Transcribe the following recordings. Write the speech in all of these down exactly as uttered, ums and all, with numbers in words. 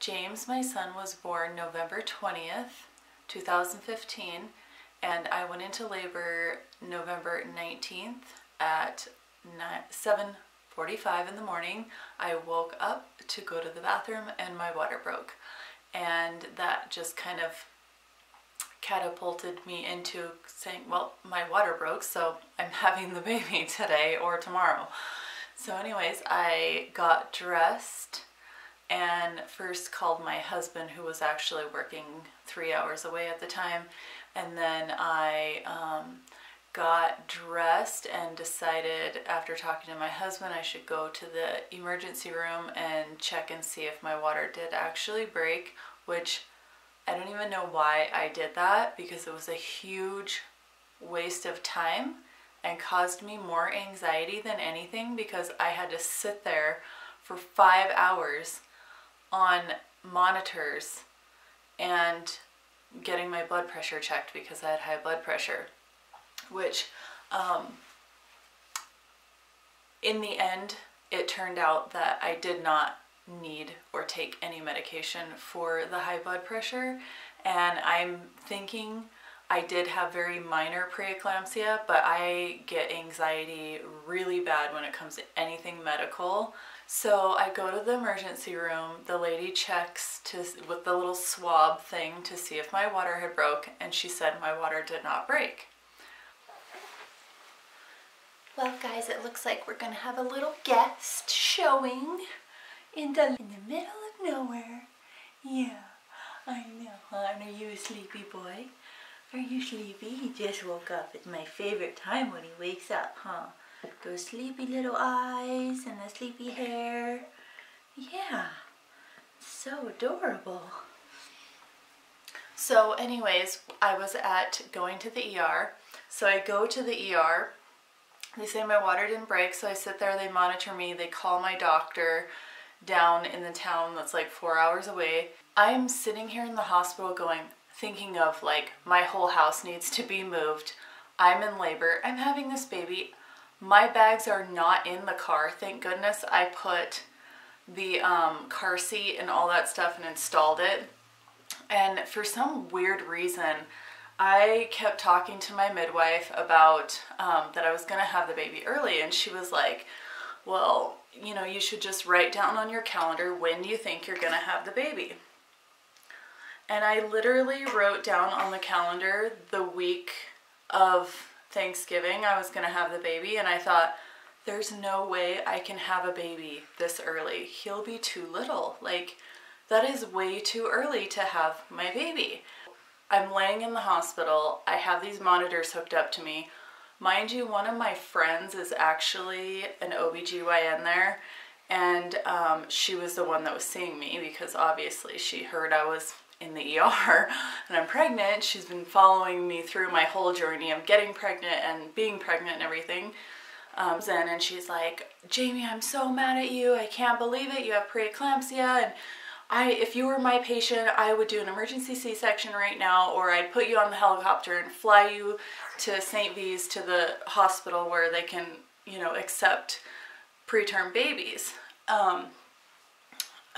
James, my son, was born November twentieth, two thousand fifteen, and I went into labor November nineteenth at seven forty-five in the morning. I woke up to go to the bathroom and my water broke, and that just kind of catapulted me into saying, well, my water broke, so I'm having the baby today or tomorrow. So anyways, I got dressed and first called my husband, who was actually working three hours away at the time, and then I um, got dressed and decided, after talking to my husband, I should go to the emergency room and check and see if my water did actually break, which I don't even know why I did that, because it was a huge waste of time and caused me more anxiety than anything, because I had to sit there for five hours on monitors and getting my blood pressure checked because I had high blood pressure, which um, in the end it turned out that I did not need or take any medication for the high blood pressure, and I'm thinking I did have very minor preeclampsia, but I get anxiety really bad when it comes to anything medical. So I go to the emergency room, the lady checks to, with the little swab thing to see if my water had broke, and she said my water did not break. Well guys, it looks like we're gonna have a little guest showing in the, in the middle of nowhere. Yeah, I know. I know you're a sleepy boy. Are you sleepy? He just woke up. It's my favorite time when he wakes up, huh? Those sleepy little eyes and the sleepy hair. Yeah, so adorable. So anyways, I was at going to the E R. So I go to the E R. They say my water didn't break, so I sit there, they monitor me, they call my doctor down in the town that's like four hours away. I'm sitting here in the hospital going, thinking of like, my whole house needs to be moved, I'm in labor, I'm having this baby, my bags are not in the car, thank goodness I put the um, car seat and all that stuff and installed it. And for some weird reason, I kept talking to my midwife about um, that I was gonna have the baby early, and she was like, well, you know, you should just write down on your calendar when you think you're gonna have the baby. And I literally wrote down on the calendar the week of Thanksgiving I was gonna have the baby, and I thought, there's no way I can have a baby this early. He'll be too little. Like, that is way too early to have my baby. I'm laying in the hospital. I have these monitors hooked up to me. Mind you, one of my friends is actually an O B G Y N there, and um, she was the one that was seeing me, because obviously she heard I was in the E R and I'm pregnant. She's been following me through my whole journey of getting pregnant and being pregnant and everything. Um, and she's like, Jamie, I'm so mad at you. I can't believe it. You have preeclampsia. And I, if you were my patient, I would do an emergency C section right now, or I'd put you on the helicopter and fly you to Saint V's, to the hospital where they can, you know, accept preterm babies. Um,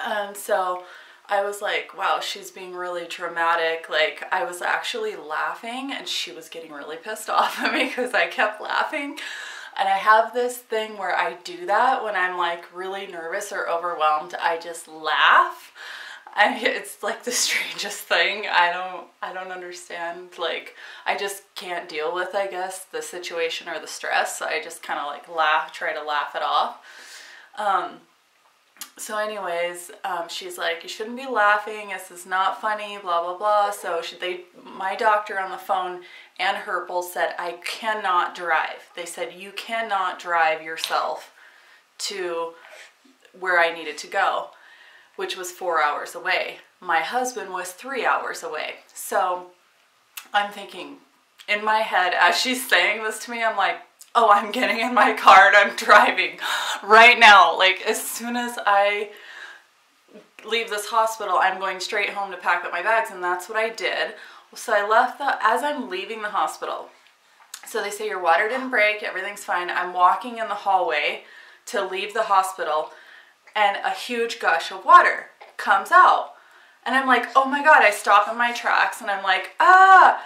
and so I was like, wow, she's being really dramatic. Like, I was actually laughing, and she was getting really pissed off at me because I kept laughing. And I have this thing where I do that when I'm like really nervous or overwhelmed. I just laugh. I, it's like the strangest thing. I don't, I don't understand. Like, I just can't deal with, I guess, the situation or the stress. So I just kind of like laugh, try to laugh it off. Um, So anyways, um, she's like, you shouldn't be laughing, this is not funny, blah, blah, blah. So she, they, my doctor on the phone and Herpel said, I cannot drive. They said, you cannot drive yourself to where I needed to go, which was four hours away. My husband was three hours away. So I'm thinking in my head, as she's saying this to me, I'm like, oh, I'm getting in my car and I'm driving right now. Like, as soon as I leave this hospital, I'm going straight home to pack up my bags, and that's what I did. So I left the, as I'm leaving the hospital, so they say your water didn't break, everything's fine. I'm walking in the hallway to leave the hospital, and a huge gush of water comes out. And I'm like, oh my God, I stop in my tracks and I'm like, ah,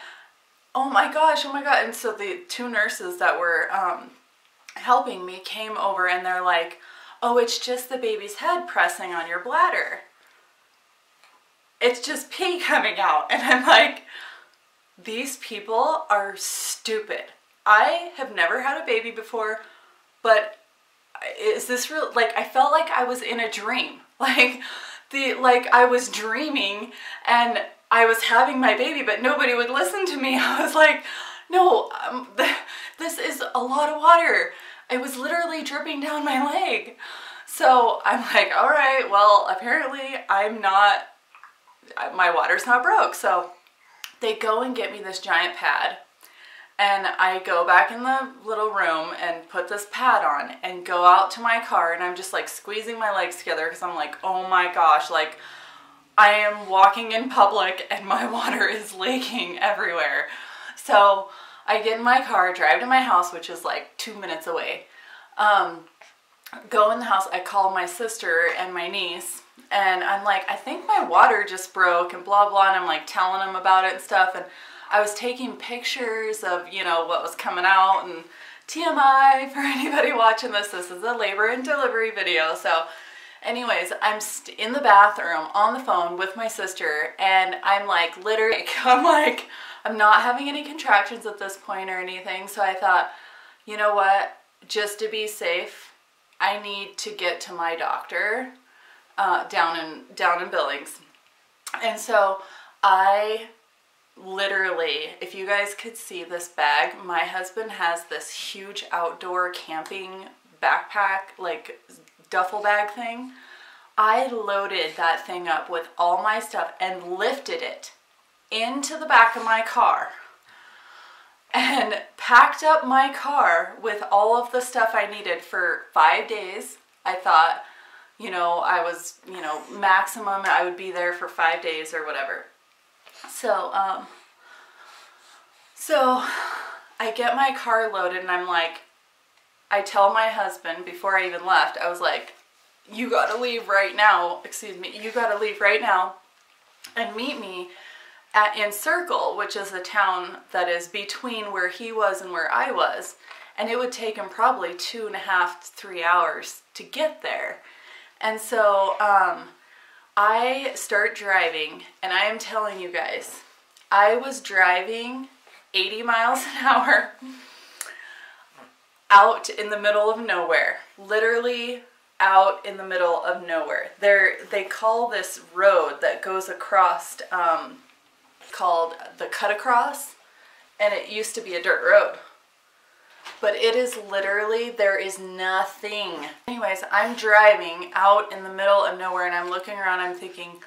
oh my gosh, oh my God. And so the two nurses that were um, helping me came over and they're like, oh, it's just the baby's head pressing on your bladder. It's just pee coming out. And I'm like, these people are stupid. I have never had a baby before, but is this real? Like, I felt like I was in a dream. Like, the, like I was dreaming and I was having my baby, but nobody would listen to me. I was like, no, um, th this is a lot of water. It was literally dripping down my leg. So I'm like, all right, well, apparently I'm not, my water's not broke. So they go and get me this giant pad. And I go back in the little room and put this pad on and go out to my car, and I'm just like squeezing my legs together because I'm like, oh my gosh, like I am walking in public and my water is leaking everywhere. So I get in my car, drive to my house, which is like two minutes away. Um, go in the house, I call my sister and my niece, and I'm like, I think my water just broke and blah, blah, and I'm like telling them about it and stuff. And I was taking pictures of, you know, what was coming out, and T M I for anybody watching this, this is a labor and delivery video. So anyways, I'm in the bathroom on the phone with my sister, and I'm like, literally, I'm like, I'm not having any contractions at this point or anything. So I thought, you know what, just to be safe, I need to get to my doctor uh, down in, down in Billings. And so I... literally, if you guys could see this bag, my husband has this huge outdoor camping backpack, like duffel bag thing. I loaded that thing up with all my stuff and lifted it into the back of my car and packed up my car with all of the stuff I needed for five days. I thought, you know, I was, you know, maximum, I would be there for five days or whatever. So, um, so I get my car loaded and I'm like, I tell my husband before I even left, I was like, you gotta leave right now, excuse me, you gotta leave right now and meet me at, in Circle, which is a town that is between where he was and where I was. And it would take him probably two and a half to three hours to get there. And so, um, I start driving, and I am telling you guys, I was driving eighty miles an hour out in the middle of nowhere, literally out in the middle of nowhere. There, they call this road that goes across um, called the Cut Across, and it used to be a dirt road. But it is literally, there is nothing. Anyways, I'm driving out in the middle of nowhere and I'm looking around, I'm thinking,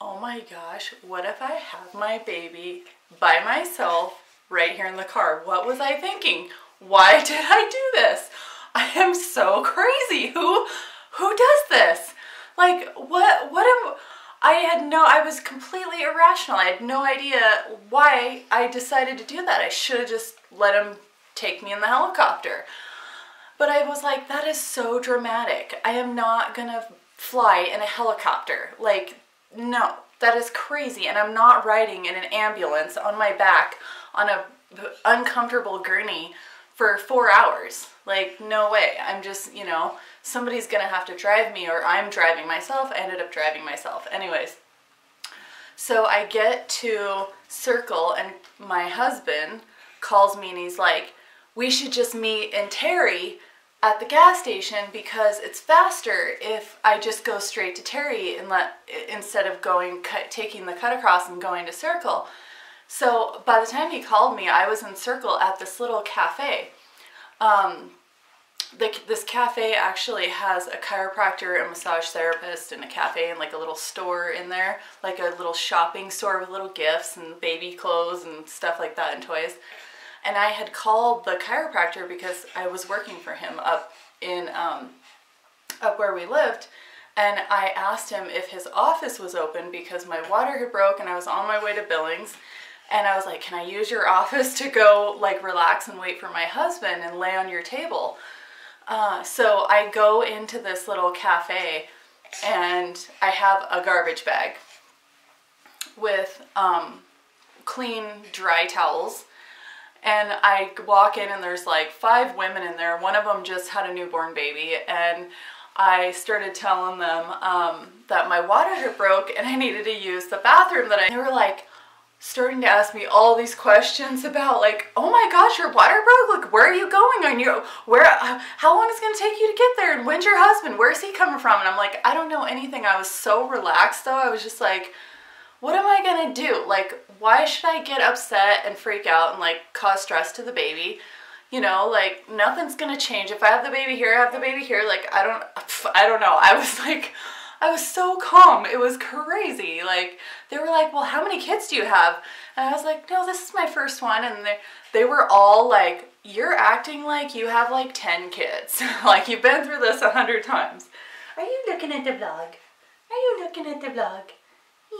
oh my gosh, what if I have my baby by myself right here in the car? What was I thinking? Why did I do this? I am so crazy. Who, who does this? Like, what, what am, I had no, I was completely irrational. I had no idea why I decided to do that. I should have just let him take me in the helicopter. But I was like, that is so dramatic. I am not gonna fly in a helicopter. Like, no, that is crazy. And I'm not riding in an ambulance on my back on a uncomfortable gurney for four hours. Like, no way. I'm just, you know, somebody's gonna have to drive me, or I'm driving myself. I ended up driving myself. Anyways, so I get to Circle and my husband calls me and he's like, we should just meet and Terry at the gas station because it's faster if I just go straight to Terry and let, instead of going cut, taking the Cut Across and going to Circle. So by the time he called me, I was in Circle at this little cafe. Um, the, this cafe actually has a chiropractor, a massage therapist, and a cafe and like a little store in there, like a little shopping store with little gifts and baby clothes and stuff like that and toys. And I had called the chiropractor because I was working for him up in, um, up where we lived. And I asked him if his office was open because my water had broke and I was on my way to Billings. And I was like, can I use your office to go like relax and wait for my husband and lay on your table? Uh, so I go into this little cafe and I have a garbage bag with um, clean, dry towels. And I walk in and there's like five women in there. One of them just had a newborn baby, and I started telling them um, that my water had broke and I needed to use the bathroom that I... They were like starting to ask me all these questions about like, oh my gosh, your water broke? Like, where are you going? On your, where? Uh, how long is it going to take you to get there? And when's your husband? Where's he coming from? And I'm like, I don't know anything. I was so relaxed though. I was just like, what am I going to do? Like, why should I get upset and freak out and like cause stress to the baby? You know, like nothing's going to change. If I have the baby here, I have the baby here. Like, I don't, I don't know. I was like, I was so calm. It was crazy. Like, they were like, well, how many kids do you have? And I was like, no, this is my first one. And they, they were all like, you're acting like you have like ten kids. Like, you've been through this a hundred times. Are you looking at the vlog? Are you looking at the vlog?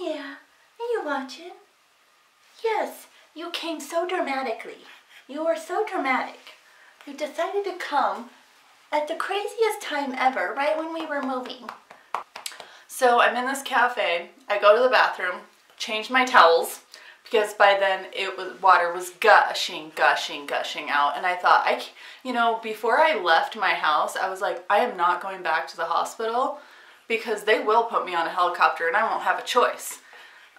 Yeah. Are you watching? Yes. You came so dramatically. You were so dramatic. You decided to come at the craziest time ever, right when we were moving. So I'm in this cafe, I go to the bathroom, change my towels, because by then it was, water was gushing, gushing, gushing out. And I thought, I, you know, before I left my house, I was like, I am not going back to the hospital because they will put me on a helicopter and I won't have a choice.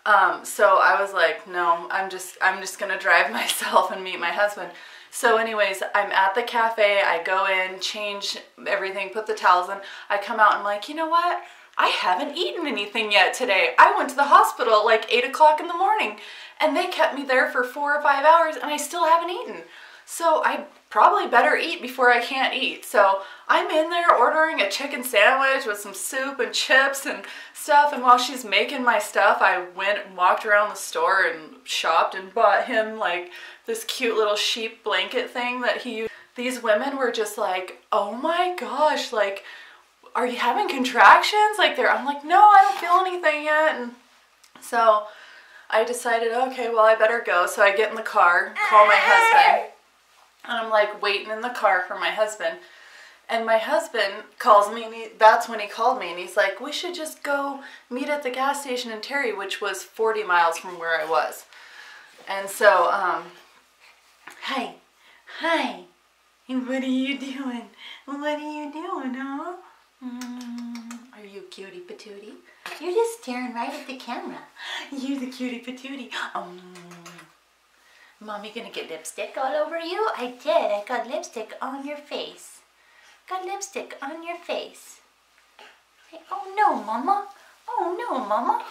Um, so I was like, no, I'm just, I'm just going to drive myself and meet my husband. So anyways, I'm at the cafe, I go in, change everything, put the towels in. I come out and I'm like, you know what? I haven't eaten anything yet today. I went to the hospital at like eight o'clock in the morning and they kept me there for four or five hours and I still haven't eaten. So I probably better eat before I can't eat. So I'm in there ordering a chicken sandwich with some soup and chips and stuff. And while she's making my stuff, I went and walked around the store and shopped and bought him like this cute little sheep blanket thing that he used. These women were just like, oh my gosh, like, are you having contractions? Like they're, I'm like, no, I don't feel anything yet. And so I decided, okay, well, I better go. So I get in the car, call my husband, and I'm like waiting in the car for my husband. And my husband calls me, and he, that's when he called me, and he's like, we should just go meet at the gas station in Terry, which was forty miles from where I was. And so, um, hi, hi, and what are you doing? What are you doing, huh? Mm, are you cutie patootie? You're just staring right at the camera. You're the cutie patootie. Um, Mommy gonna get lipstick all over you? I did. I got lipstick on your face. Got lipstick on your face. I, oh no, Mama. Oh no, Mama.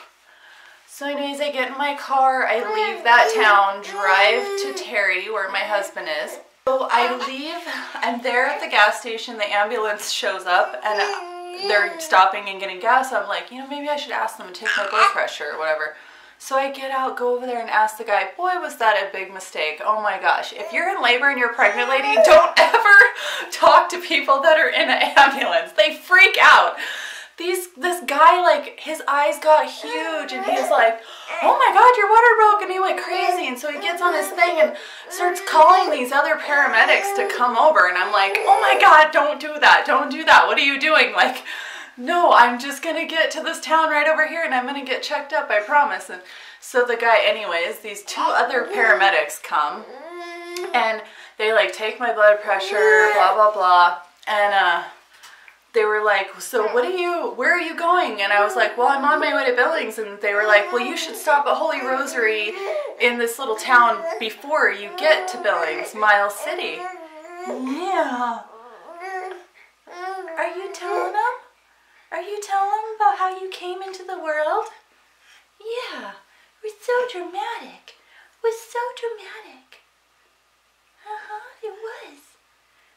So anyways, I get in my car. I leave that town, drive to Terry where my husband is. So I leave, I'm there at the gas station, the ambulance shows up, and they're stopping and getting gas. I'm like, you know, maybe I should ask them to take my blood pressure or whatever. So I get out, go over there and ask the guy, boy, was that a big mistake. Oh my gosh, if you're in labor and you're a pregnant lady, don't ever talk to people that are in an ambulance. They freak out. These, this guy, like, his eyes got huge, and he's like, oh my God, your water broke, and he went crazy, and so he gets on his thing and starts calling these other paramedics to come over, and I'm like, oh my God, don't do that, don't do that, what are you doing? Like, no, I'm just gonna get to this town right over here, and I'm gonna get checked up, I promise. And so the guy, anyways, these two other paramedics come, and they, like, take my blood pressure, blah, blah, blah, and, uh, they were like, so what are you, where are you going? And I was like, well, I'm on my way to Billings. And they were like, well, you should stop at Holy Rosary in this little town before you get to Billings, Miles City. Yeah. Are you telling them? Are you telling them about how you came into the world? Yeah. It was so dramatic. It was so dramatic. Uh-huh, it was.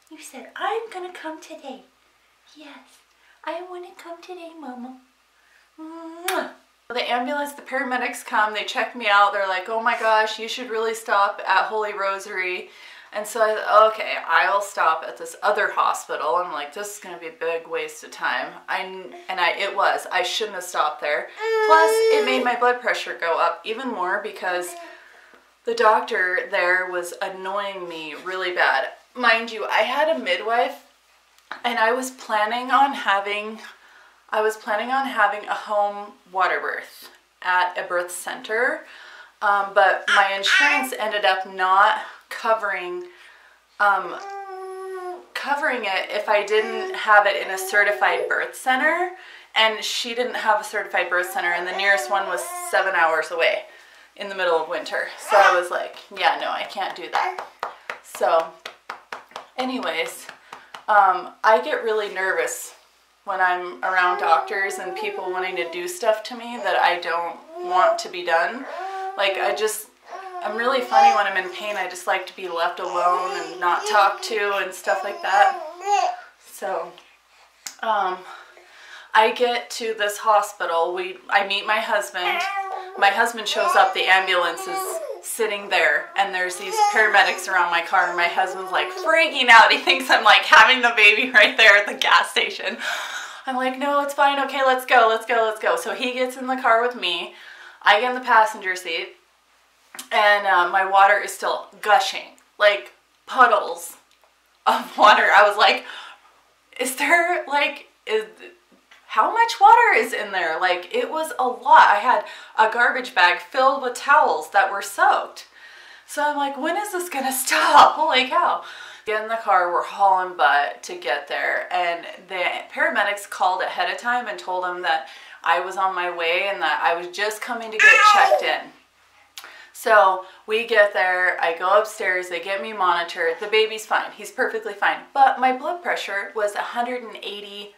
You said, I'm going to come today. Yes, I want to come today, Mama. Mwah. The ambulance, the paramedics come, they check me out. They're like, oh my gosh, you should really stop at Holy Rosary. And so I thought, okay, I'll stop at this other hospital. I'm like, this is going to be a big waste of time. I, and I, it was. I shouldn't have stopped there. Plus, it made my blood pressure go up even more because the doctor there was annoying me really bad. Mind you, I had a midwife. And I was planning on having I was planning on having a home water birth at a birth center, um, but my insurance ended up not covering um, covering it if I didn't have it in a certified birth center, and she didn't have a certified birth center, and the nearest one was seven hours away in the middle of winter. So I was like, yeah, no, I can't do that. So anyways, um, I get really nervous when I'm around doctors and people wanting to do stuff to me that I don't want to be done. Like, I just, I'm really funny when I'm in pain. I just like to be left alone and not talked to and stuff like that. So, um, I get to this hospital. We, I meet my husband. My husband shows up, the ambulance is sitting there, and there's these paramedics around my car, and my husband's like freaking out. He thinks I'm like having the baby right there at the gas station. I'm like, no, it's fine. Okay, let's go, let's go, let's go. So he gets in the car with me. I get in the passenger seat, and uh, my water is still gushing, like puddles of water. I was like, is there like... is how much water is in there? Like, it was a lot. I had a garbage bag filled with towels that were soaked. So I'm like, when is this gonna stop? Holy cow. Get in the car, we're hauling butt to get there. And the paramedics called ahead of time and told them that I was on my way and that I was just coming to get checked in. So we get there, I go upstairs, they get me monitored. The baby's fine, he's perfectly fine. But my blood pressure was one hundred eighty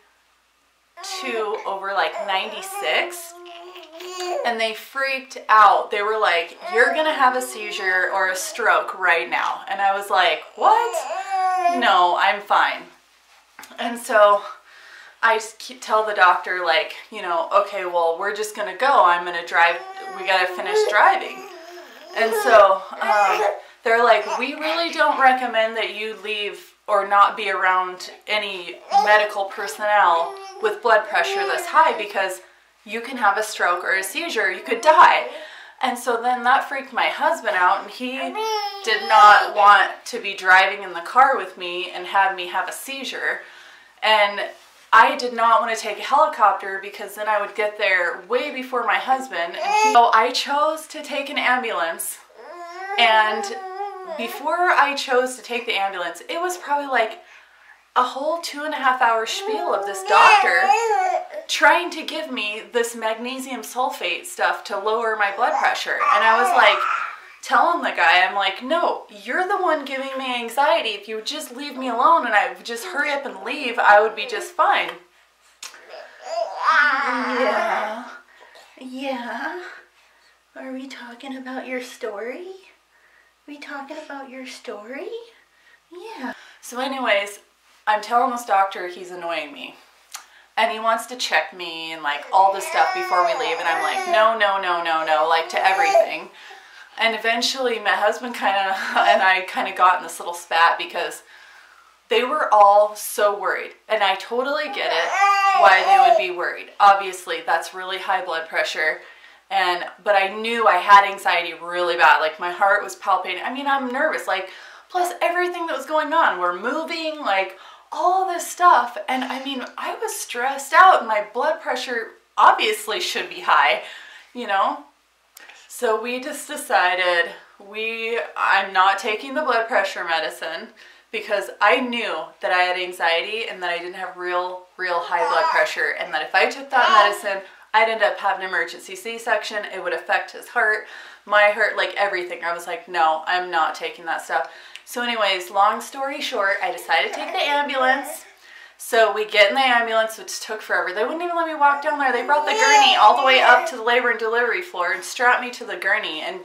over like ninety-six, and they freaked out. They were like, you're gonna have a seizure or a stroke right now. And I was like, what? No, I'm fine. And so I tell the doctor, like, you know, okay, well, we're just gonna go, I'm gonna drive, we gotta finish driving. And so um, they're like, we really don't recommend that you leave or not be around any medical personnel with blood pressure this high, because you can have a stroke or a seizure, you could die. And so then that freaked my husband out, and he did not want to be driving in the car with me and have me have a seizure. And I did not want to take a helicopter, because then I would get there way before my husband. And so I chose to take an ambulance, and before I chose to take the ambulance, it was probably like a whole two and a half hour spiel of this doctor trying to give me this magnesium sulfate stuff to lower my blood pressure. And I was like telling the guy, I'm like, no, you're the one giving me anxiety. If you would just leave me alone and I would just hurry up and leave, I would be just fine. Yeah. Yeah. Are we talking about your story? We talking about your story? Yeah. So anyways, I'm telling this doctor he's annoying me, and he wants to check me and like all this stuff before we leave, and I'm like, no, no, no, no, no, like to everything. And eventually my husband kind of and I kind of got in this little spat, because they were all so worried, and I totally get it why they would be worried. Obviously, that's really high blood pressure. And, but I knew I had anxiety really bad. Like, my heart was palpitating. I mean, I'm nervous. Like, plus everything that was going on. We're moving, like, all this stuff. And, I mean, I was stressed out, and my blood pressure obviously should be high, you know? So we just decided we, I'm not taking the blood pressure medicine, because I knew that I had anxiety and that I didn't have real, real high blood pressure, and that if I took that medicine, I'd end up having an emergency C section. It would affect his heart, my heart, like everything. I was like, no, I'm not taking that stuff. So anyways, long story short, I decided to take the ambulance. So we get in the ambulance, which took forever. They wouldn't even let me walk down there. They brought the gurney all the way up to the labor and delivery floor and strapped me to the gurney and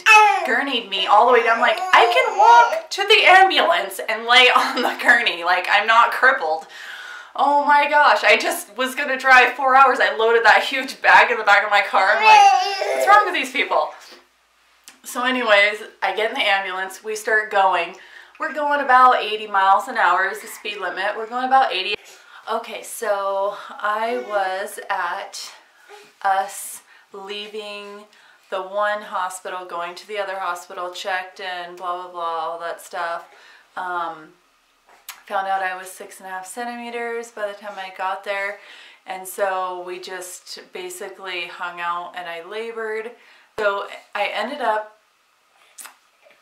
gurneyed me all the way down. Like, I can walk to the ambulance and lay on the gurney. Like, I'm not crippled. Oh my gosh, I just was going to drive four hours. I loaded that huge bag in the back of my car. I'm like, what's wrong with these people? So anyways, I get in the ambulance. We start going. We're going about eighty miles an hour is the speed limit. We're going about eighty. Okay, so I was at us leaving the one hospital, going to the other hospital, checked in, blah, blah, blah, all that stuff. Um... Found out I was six and a half centimeters by the time I got there, And so we just basically hung out and I labored. So I ended up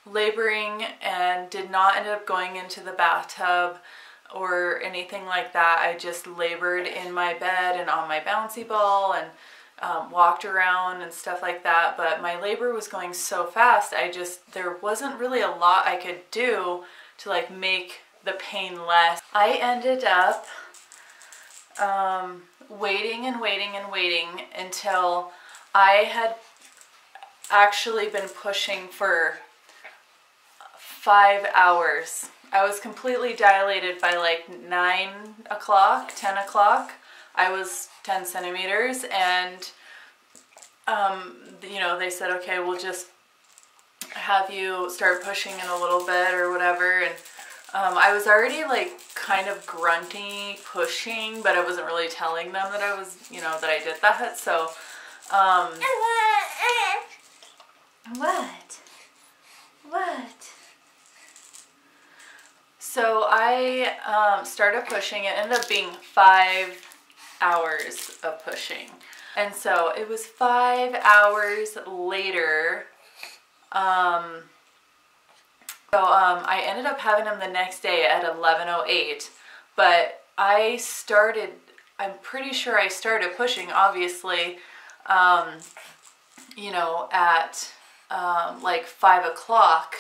laboring and did not end up going into the bathtub or anything like that. I just labored in my bed and on my bouncy ball and um, walked around and stuff like that. But my labor was going so fast, I just, there wasn't really a lot I could do to like make the pain less. I ended up um, waiting and waiting and waiting until I had actually been pushing for five hours. I was completely dilated by like nine o'clock, ten o'clock. I was ten centimeters, and um, you know, they said, okay, we'll just have you start pushing in a little bit or whatever. And um, I was already like kind of grunty pushing, but I wasn't really telling them that I was, you know, that I did that. So, um, what? What? So I um, started pushing. It ended up being five hours of pushing. And so it was five hours later. Um, so um, I ended up having them the next day at eleven oh eight. But I started, I'm pretty sure I started pushing, obviously, um, you know, at um, like five o'clock.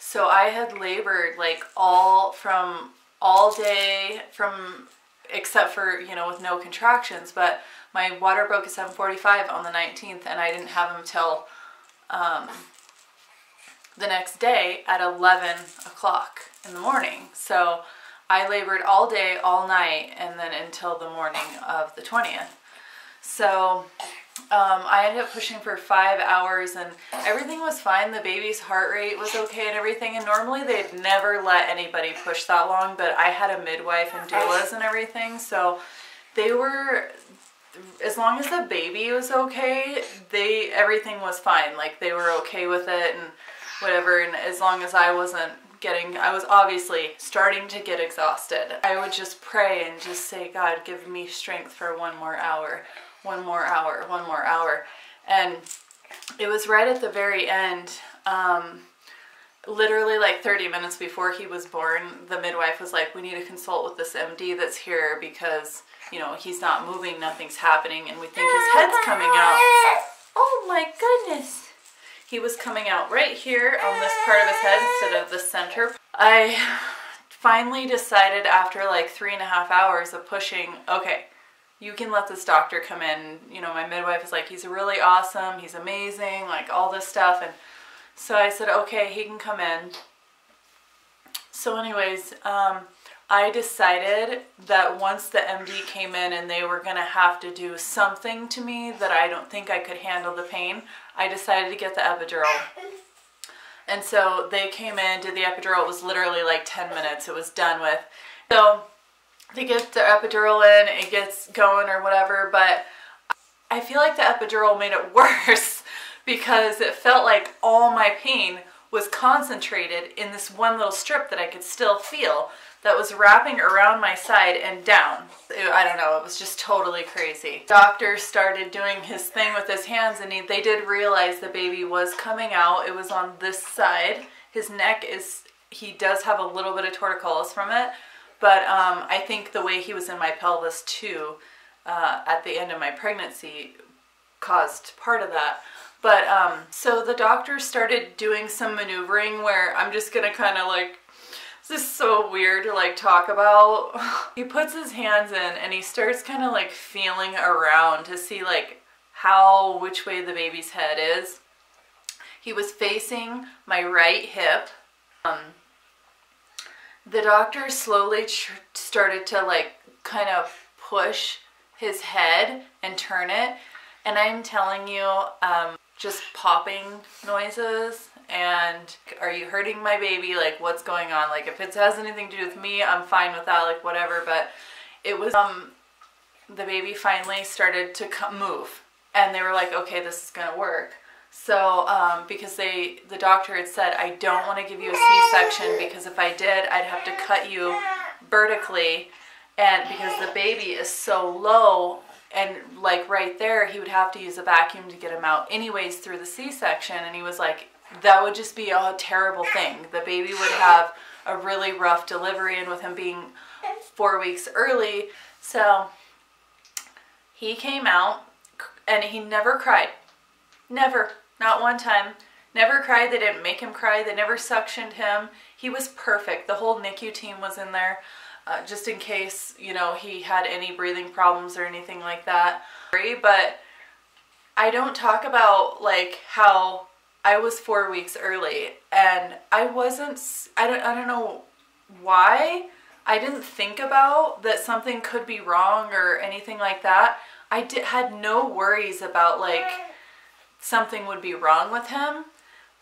So I had labored like all from all day from, except for, you know, with no contractions, but my water broke at seven forty-five on the nineteenth, and I didn't have them till um, the next day at eleven o'clock in the morning. So I labored all day, all night, and then until the morning of the twentieth. So Um, I ended up pushing for five hours and everything was fine. The baby's heart rate was okay and everything. And normally they'd never let anybody push that long, but I had a midwife and doulas and everything. So they were, as long as the baby was okay, they, everything was fine. Like they were okay with it and whatever. And as long as I wasn't getting, I was obviously starting to get exhausted. I would just pray and just say, God, give me strength for one more hour. one more hour, one more hour. And it was right at the very end, um, literally like thirty minutes before he was born, the midwife was like, we need to consult with this M D that's here because, you know, he's not moving, nothing's happening, and we think his head's coming out. Oh my goodness. He was coming out right here on this part of his head instead of the center. I finally decided after like three and a half hours of pushing, okay, you can let this doctor come in. You know, my midwife is like, he's really awesome, he's amazing, like all this stuff. And so I said, okay, he can come in. So anyways, um, I decided that once the M D came in and they were gonna have to do something to me that I don't think I could handle the pain, I decided to get the epidural. And so they came in, did the epidural. It was literally like ten minutes, it was done with. So they get the epidural in, it gets going or whatever, but I feel like the epidural made it worse because it felt like all my pain was concentrated in this one little strip that I could still feel that was wrapping around my side and down. I don't know, it was just totally crazy. Doctor started doing his thing with his hands, and he, they did realize the baby was coming out. It was on this side. His neck is, he does have a little bit of torticollis from it. But um, I think the way he was in my pelvis too uh, at the end of my pregnancy caused part of that. But um, so the doctor started doing some maneuvering where I'm just gonna kind of like, this is so weird to like talk about. He puts his hands in and he starts kind of like feeling around to see like how, which way the baby's head is. He was facing my right hip. Um, The doctor slowly tr started to like kind of push his head and turn it, and I'm telling you, um, just popping noises and, are you hurting my baby? Like, what's going on? Like, if it has anything to do with me, I'm fine with that, like whatever. But it was, um, the baby finally started to move, and they were like, okay, this is gonna work. So, um, because they, the doctor had said, I don't want to give you a C-section because if I did, I'd have to cut you vertically and because the baby is so low, and like right there, he would have to use a vacuum to get him out anyways through the C-section. And he was like, that would just be a terrible thing. The baby would have a really rough delivery, and with him being four weeks early. So he came out and he never cried. Never, not one time. Never cried. They didn't make him cry. They never suctioned him. He was perfect. The whole NICU team was in there uh, just in case, you know, he had any breathing problems or anything like that. But I don't talk about like how I was four weeks early, and I wasn't, I don't, I don't know why I didn't think about that something could be wrong or anything like that. I did, had no worries about like something would be wrong with him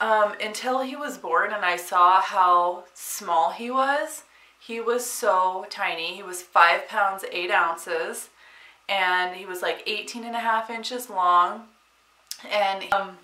um, until he was born, and I saw how small he was. He was so tiny. He was five pounds, eight ounces, and he was like eighteen and a half inches long. And um,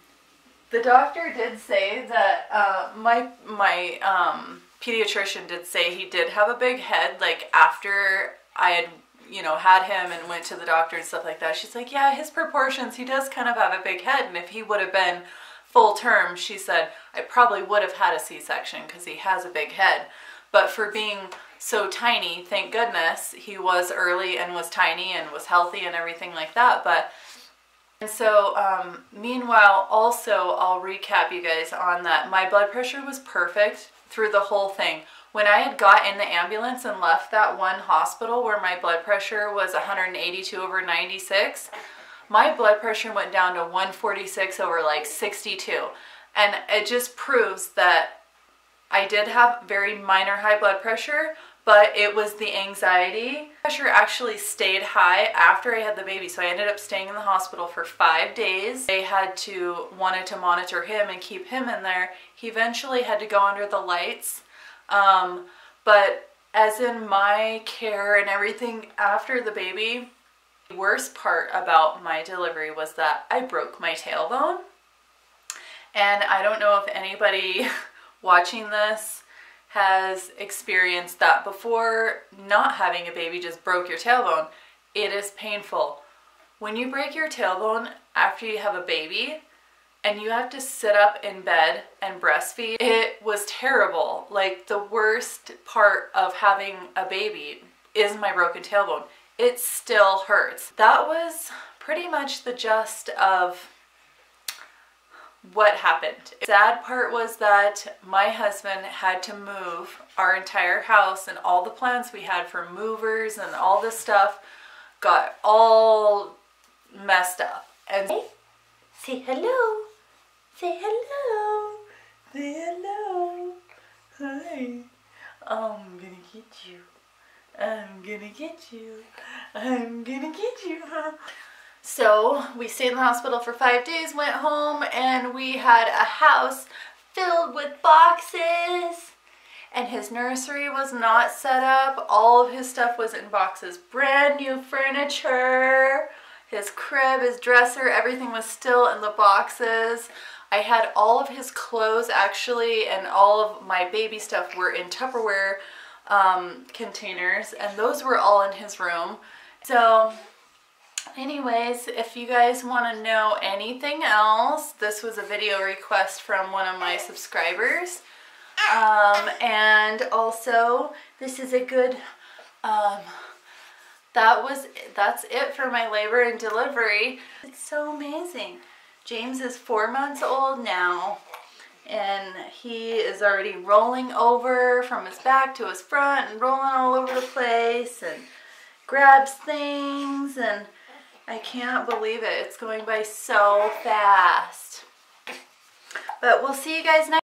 the doctor did say that uh, my, my um, pediatrician did say he did have a big head, like after I had, you know, had him and went to the doctor and stuff like that. She's like, yeah, his proportions, he does kind of have a big head. And if he would have been full term, she said, I probably would have had a C-section because he has a big head. But for being so tiny, thank goodness he was early and was tiny and was healthy and everything like that. But and so, um, meanwhile, also, I'll recap you guys on that. My blood pressure was perfect through the whole thing. When I had got in the ambulance and left that one hospital where my blood pressure was one eighty-two over ninety-six, my blood pressure went down to one forty-six over like sixty-two. And it just proves that I did have very minor high blood pressure, but it was the anxiety. Pressure actually stayed high after I had the baby, so I ended up staying in the hospital for five days. They had to, wanted to monitor him and keep him in there. He eventually had to go under the lights, um, but as in my care and everything after the baby, the worst part about my delivery was that I broke my tailbone. And I don't know if anybody watching this has experienced that before. Not having a baby, just broke your tailbone. It is painful. When you break your tailbone after you have a baby and you have to sit up in bed and breastfeed, it was terrible. Like, the worst part of having a baby is my broken tailbone. It still hurts. That was pretty much the gist of what happened. The sad part was that my husband had to move our entire house, and all the plans we had for movers and all this stuff got all messed up. And hey, say hello. Say hello. Say hello. Hi. I'm gonna get you. I'm gonna get you. I'm gonna get you. So we stayed in the hospital for five days, went home, and we had a house filled with boxes, and his nursery was not set up. All of his stuff was in boxes, brand new furniture, his crib, his dresser, everything was still in the boxes. I had all of his clothes actually, and all of my baby stuff were in Tupperware um, containers, and those were all in his room. So anyways, if you guys want to know anything else, this was a video request from one of my subscribers. Um, and also, this is a good, um, that was, that's it for my labor and delivery. It's so amazing. James is four months old now, and he is already rolling over from his back to his front and rolling all over the place and grabs things, and I can't believe it. It's going by so fast. But we'll see you guys next time.